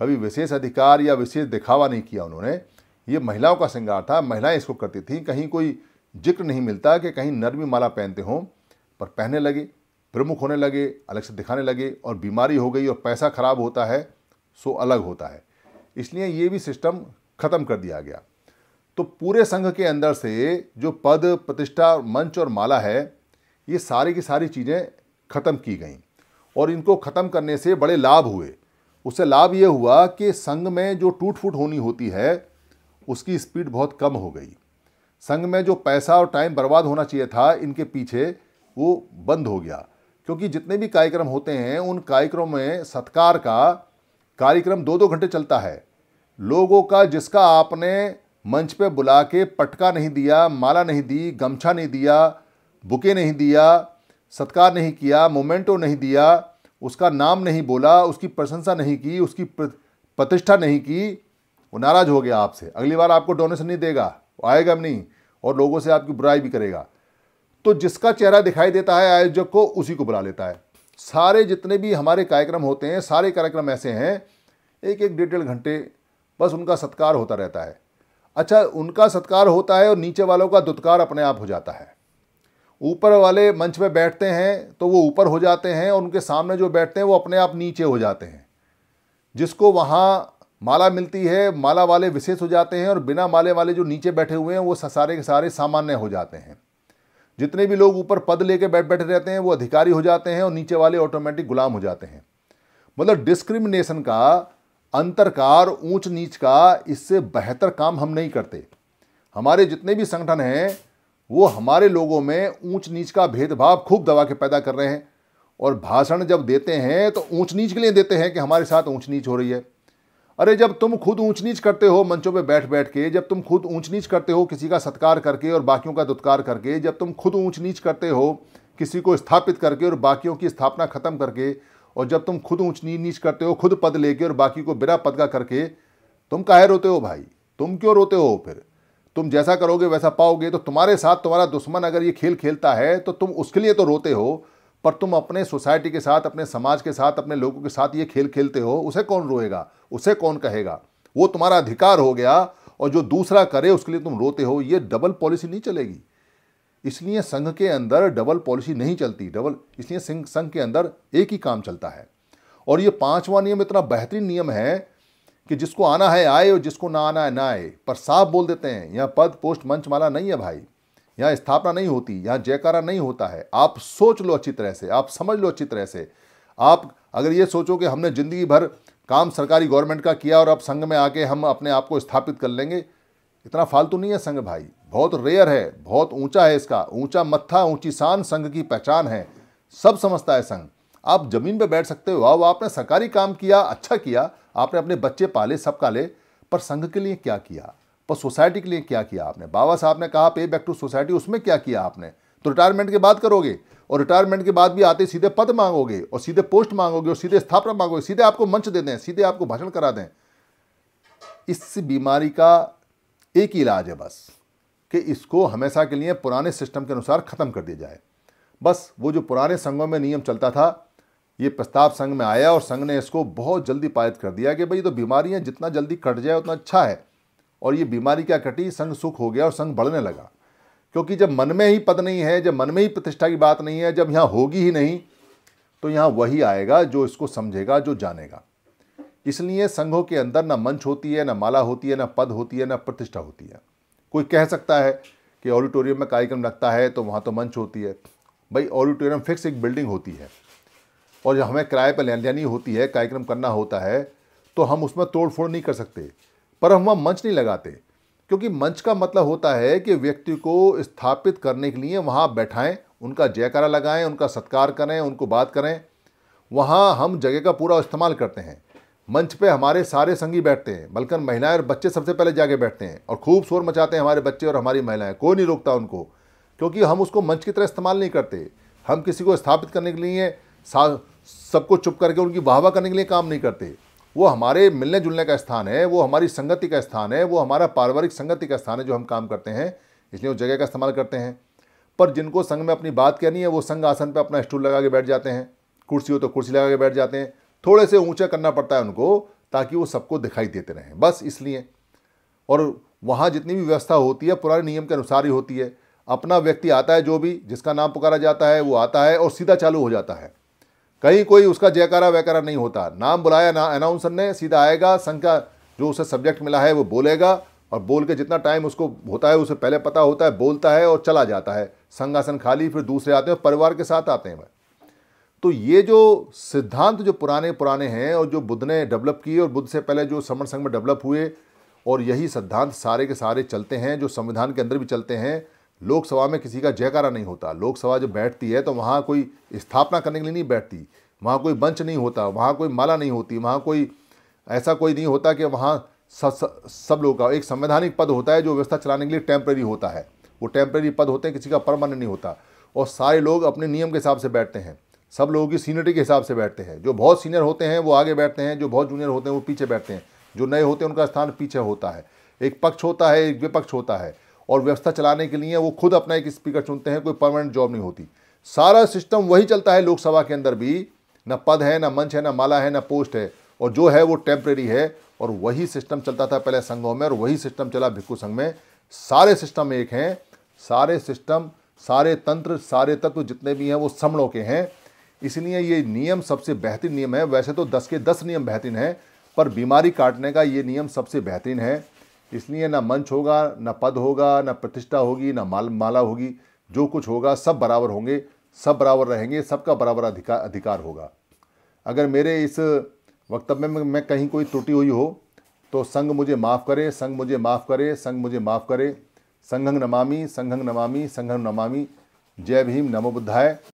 कभी विशेष अधिकार या विशेष दिखावा नहीं किया उन्होंने। ये महिलाओं का श्रृंगार था, महिलाएं इसको करती थीं। कहीं कोई जिक्र नहीं मिलता कि कहीं नर भी माला पहनते हों, पर पहनने लगे, प्रमुख होने लगे, अलग से दिखाने लगे, और बीमारी हो गई। और पैसा खराब होता है सो अलग होता है, इसलिए ये भी सिस्टम ख़त्म कर दिया गया। तो पूरे संघ के अंदर से जो पद, प्रतिष्ठा, मंच और माला है, ये सारी की सारी चीज़ें खत्म की गईं। और इनको ख़त्म करने से बड़े लाभ हुए। उससे लाभ ये हुआ कि संघ में जो टूट फूट होनी होती है उसकी स्पीड बहुत कम हो गई। संघ में जो पैसा और टाइम बर्बाद होना चाहिए था इनके पीछे, वो बंद हो गया। क्योंकि जितने भी कार्यक्रम होते हैं उन कार्यक्रमों में सत्कार का कार्यक्रम 2-2 घंटे चलता है। लोगों का, जिसका आपने मंच पे बुला के पटका नहीं दिया, माला नहीं दी, गमछा नहीं दिया, बुके नहीं दिया, सत्कार नहीं किया, मोमेंटो नहीं दिया, उसका नाम नहीं बोला, उसकी प्रशंसा नहीं की, उसकी प्रतिष्ठा नहीं की, वो नाराज़ हो गया आपसे। अगली बार आपको डोनेशन नहीं देगा, आएगा नहीं, और लोगों से आपकी बुराई भी करेगा। तो जिसका चेहरा दिखाई देता है आयोजक को, उसी को बुला लेता है। सारे जितने भी हमारे कार्यक्रम होते हैं, सारे कार्यक्रम ऐसे हैं, एक एक डेढ़ घंटे बस उनका सत्कार होता रहता है। अच्छा, उनका सत्कार होता है और नीचे वालों का दुत्कार अपने आप हो जाता है। ऊपर वाले मंच पे बैठते हैं तो वो ऊपर हो जाते हैं और उनके सामने जो बैठते हैं वो अपने आप नीचे हो जाते हैं। जिसको वहाँ माला मिलती है, माला वाले विशेष हो जाते हैं और बिना माले वाले जो नीचे बैठे हुए हैं वो सारे के सारे सामान्य हो जाते हैं। जितने भी लोग ऊपर पद लेके बैठे रहते हैं वो अधिकारी हो जाते हैं और नीचे वाले ऑटोमेटिक गुलाम हो जाते हैं। मतलब डिस्क्रिमिनेशन का, अंतरकार, ऊंच नीच का, इससे बेहतर काम हम नहीं करते। हमारे जितने भी संगठन हैं वो हमारे लोगों में ऊंच नीच का भेदभाव खूब दबा के पैदा कर रहे हैं। और भाषण जब देते हैं तो ऊंच नीच के लिए देते हैं कि हमारे साथ ऊंच नीच हो रही है। अरे जब तुम खुद ऊंच नीच करते हो मंचों पे बैठ बैठ के, जब तुम खुद ऊंच नीच करते हो किसी का सत्कार करके और बाकियों का दुत्कार करके, जब तुम खुद ऊंच नीच करते हो किसी को स्थापित करके और बाकियों की स्थापना खत्म करके, और जब तुम खुद ऊंच नीच करते हो खुद पद लेके और बाकी को बिना पद का करके, तुम काहे रोते हो भाई? तुम क्यों रोते हो? फिर तुम जैसा करोगे वैसा पाओगे। तो तुम्हारे साथ तुम्हारा दुश्मन अगर ये खेल खेलता है तो तुम उसके लिए तो रोते हो, पर तुम अपने सोसाइटी के साथ, अपने समाज के साथ, अपने लोगों के साथ ये खेल खेलते हो, उसे कौन रोएगा? उसे कौन कहेगा? वो तुम्हारा अधिकार हो गया और जो दूसरा करे उसके लिए तुम रोते हो। ये डबल पॉलिसी नहीं चलेगी। इसलिए संघ के अंदर डबल पॉलिसी नहीं चलती। इसलिए संघ के अंदर एक ही काम चलता है। और ये 5वां नियम इतना बेहतरीन नियम है कि जिसको आना है आए और जिसको ना आना है ना आए। पर साफ बोल देते हैं, यहाँ पद पोस्ट मंच माला नहीं है भाई, यहाँ स्थापना नहीं होती, यहाँ जयकारा नहीं होता है। आप सोच लो अच्छी तरह से, आप समझ लो अच्छी तरह से। आप अगर ये सोचो कि हमने ज़िंदगी भर काम सरकारी गवर्नमेंट का किया और अब संघ में आके हम अपने आप को स्थापित कर लेंगे, इतना फालतू नहीं है संघ भाई। बहुत रेयर है, बहुत ऊंचा है, इसका ऊंचा मत्था, ऊंची शान संघ की पहचान है। सब समझता है संघ। आप ज़मीन पे बैठ सकते हो, वाह आपने सरकारी काम किया, अच्छा किया, आपने अपने बच्चे पाले, सब पाले, पर संघ के लिए क्या किया? पर सोसाइटी के लिए क्या किया आपने? बाबा साहब ने कहा पे बैक टू सोसाइटी, उसमें क्या किया आपने? तो रिटायरमेंट के बाद करोगे, और रिटायरमेंट के बाद भी आते सीधे पद मांगोगे और सीधे पोस्ट मांगोगे और सीधे स्थापना मांगोगे, सीधे आपको मंच दे दें, सीधे आपको भाषण करा दें। इस बीमारी का एक ही इलाज है बस, कि इसको हमेशा के लिए पुराने सिस्टम के अनुसार ख़त्म कर दिया जाए। बस वो जो पुराने संघों में नियम चलता था, ये प्रस्ताव संघ में आया और संघ ने इसको बहुत जल्दी पारित कर दिया कि भाई तो बीमारियाँ जितना जल्दी कट जाए उतना अच्छा है। और ये बीमारी क्या कटी? संघ सुख हो गया और संघ बढ़ने लगा। क्योंकि जब मन में ही पद नहीं है, जब मन में ही प्रतिष्ठा की बात नहीं है, जब यहाँ होगी ही नहीं, तो यहाँ वही आएगा जो इसको समझेगा, जो जानेगा। इसलिए संघों के अंदर ना मंच होती है, ना माला होती है, ना पद होती है, ना प्रतिष्ठा होती है। कोई कह सकता है कि ऑडिटोरियम में कार्यक्रम लगता है तो वहाँ तो मंच होती है। भाई ऑडिटोरियम फिक्स एक बिल्डिंग होती है और जब हमें किराए पर लेनी होती है, कार्यक्रम करना होता है, तो हम उसमें तोड़फोड़ नहीं कर सकते। पर हम वहाँ मंच नहीं लगाते, क्योंकि मंच का मतलब होता है कि व्यक्ति को स्थापित करने के लिए वहाँ बैठाएं, उनका जयकारा लगाएं, उनका सत्कार करें, उनको बात करें। वहाँ हम जगह का पूरा इस्तेमाल करते हैं। मंच पे हमारे सारे संगी बैठते हैं, बल्कि महिलाएं और बच्चे सबसे पहले जाके बैठते हैं और खूब शोर मचाते हैं हमारे बच्चे और हमारी महिलाएं। कोई नहीं रोकता उनको, क्योंकि हम उसको मंच की तरह इस्तेमाल नहीं करते। हम किसी को स्थापित करने के लिए, सबको चुप करके उनकी वाहवा करने के लिए काम नहीं करते। वो हमारे मिलने जुलने का स्थान है, वो हमारी संगति का स्थान है, वो हमारा पारिवारिक संगति का स्थान है जो हम काम करते हैं, इसलिए उस जगह का इस्तेमाल करते हैं। पर जिनको संघ में अपनी बात कहनी है वो संघ आसन पर अपना स्टूल लगा के बैठ जाते हैं, कुर्सी हो तो कुर्सी लगा के बैठ जाते हैं। थोड़े से ऊंचा करना पड़ता है उनको ताकि वो सबको दिखाई देते रहें, बस इसलिए। और वहाँ जितनी भी व्यवस्था होती है पुराने नियम के अनुसार ही होती है। अपना व्यक्ति आता है, जो भी जिसका नाम पुकारा जाता है वो आता है और सीधा चालू हो जाता है। कहीं कोई उसका जयकारा वैकारा नहीं होता। नाम बुलाया ना अनाउंसर ने, सीधा आएगा, संघ का जो उसे सब्जेक्ट मिला है वो बोलेगा, और बोल के जितना टाइम उसको होता है उसे पहले पता होता है, बोलता है और चला जाता है। संघ आसन खाली, फिर दूसरे आते हैं, परिवार के साथ आते हैं। तो ये जो सिद्धांत जो पुराने हैं और जो बुद्ध ने डेवलप किए और बुद्ध से पहले जो समण संघ में डेवलप हुए, और यही सिद्धांत सारे के सारे चलते हैं, जो संविधान के अंदर भी चलते हैं। लोकसभा में किसी का जयकारा नहीं होता। लोकसभा जब बैठती है तो वहाँ कोई स्थापना करने के लिए नहीं बैठती, वहाँ कोई मंच नहीं होता, वहाँ कोई माला नहीं होती, वहाँ कोई ऐसा कोई नहीं होता कि वहाँ सब लोग का एक संवैधानिक पद होता है जो व्यवस्था चलाने के लिए टेम्प्रेरी होता है। वो टेम्प्रेरी पद होते हैं, किसी का परमानेंट नहीं होता। और सारे लोग अपने नियम के हिसाब से बैठते हैं, सब लोगों की सीनियरिटी के हिसाब से बैठते हैं। जो बहुत सीनियर होते हैं वो आगे बैठते हैं, जो बहुत जूनियर होते हैं वो पीछे बैठते हैं, जो नए होते हैं उनका स्थान पीछे होता है। एक पक्ष होता है, एक विपक्ष होता है, और व्यवस्था चलाने के लिए वो खुद अपना एक स्पीकर चुनते हैं। कोई परमानेंट जॉब नहीं होती। सारा सिस्टम वही चलता है लोकसभा के अंदर भी, ना पद है, ना मंच है, ना माला है, ना पोस्ट है, और जो है वो टेम्प्रेरी है। और वही सिस्टम चलता था पहले संघों में और वही सिस्टम चला भिक्खु संघ में। सारे सिस्टम एक हैं, सारे सिस्टम, सारे तंत्र, सारे तत्व जितने भी हैं वो समणों के हैं। इसलिए ये नियम सबसे बेहतरीन नियम है। वैसे तो 10 के 10 नियम बेहतरीन हैं, पर बीमारी काटने का ये नियम सबसे बेहतरीन है। इसलिए ना मंच होगा, ना पद होगा, ना प्रतिष्ठा होगी, ना माला होगी। जो कुछ होगा सब बराबर होंगे, सब बराबर रहेंगे, सबका बराबर अधिकार होगा। अगर मेरे इस वक्तव्य में मैं कहीं कोई त्रुटि हुई हो तो संघ मुझे माफ़ करे, संघ मुझे माफ़ करे, संघ मुझे माफ़ करे। संघं नमामि, संघं नमामि, संघं नमामि। जय भीम, नमो बुद्धाय।